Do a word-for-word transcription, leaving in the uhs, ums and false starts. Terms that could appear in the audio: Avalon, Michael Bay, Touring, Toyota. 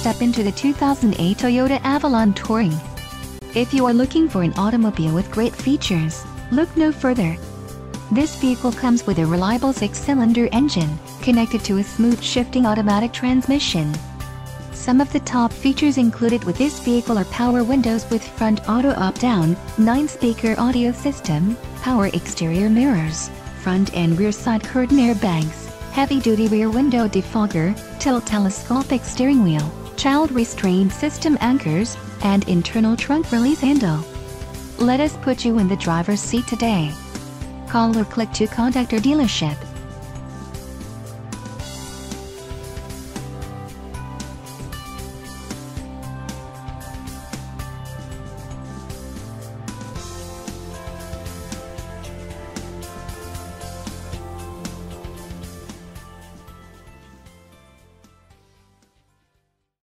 step into the two thousand eight Toyota Avalon Touring. If you are looking for an automobile with great features, look no further. This vehicle comes with a reliable six-cylinder engine, connected to a smooth shifting automatic transmission. Some of the top features included with this vehicle are power windows with front auto up-down, nine-speaker audio system, power exterior mirrors, front and rear side curtain airbags, heavy-duty rear window defogger, tilt telescopic steering wheel, child restraint system anchors, and internal trunk release handle. Let us put you in the driver's seat today. Call or click to contact our dealership.